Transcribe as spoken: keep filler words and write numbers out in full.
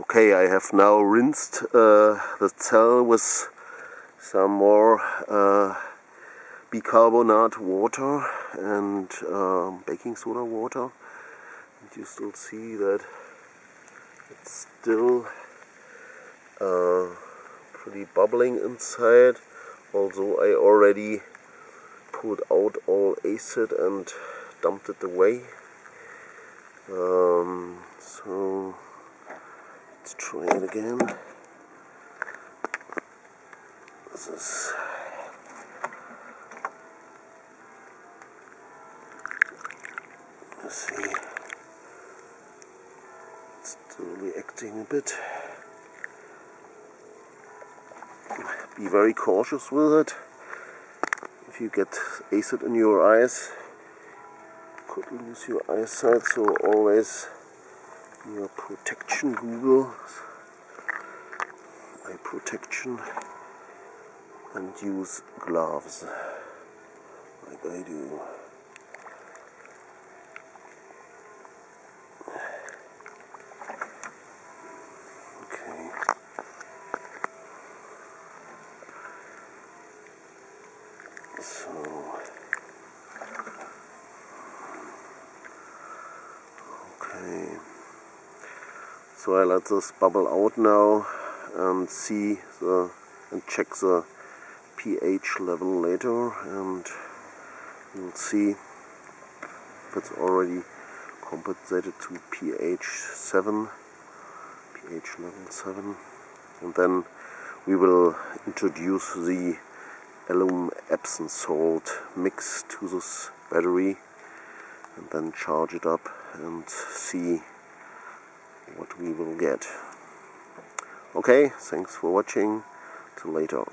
Okay, I have now rinsed uh, the cell with some more uh, bicarbonate water and um, baking soda water, and you still see that it's still uh, pretty bubbling inside, although I already pulled out all acid and dumped it away. Um, so let's try it again. This is let's see, it's still reacting a bit. Be very cautious with it. If you get acid in your eyes, you could lose your eyesight, so always your protection, Google, eye protection, and use gloves like I do. So I let this bubble out now and see the and check the pH level later, and you'll see if it's already compensated to pH seven, pH level seven, and then we will introduce the alum Epsom salt mix to this battery and then charge it up and see what we will get. Okay, thanks for watching. Till later.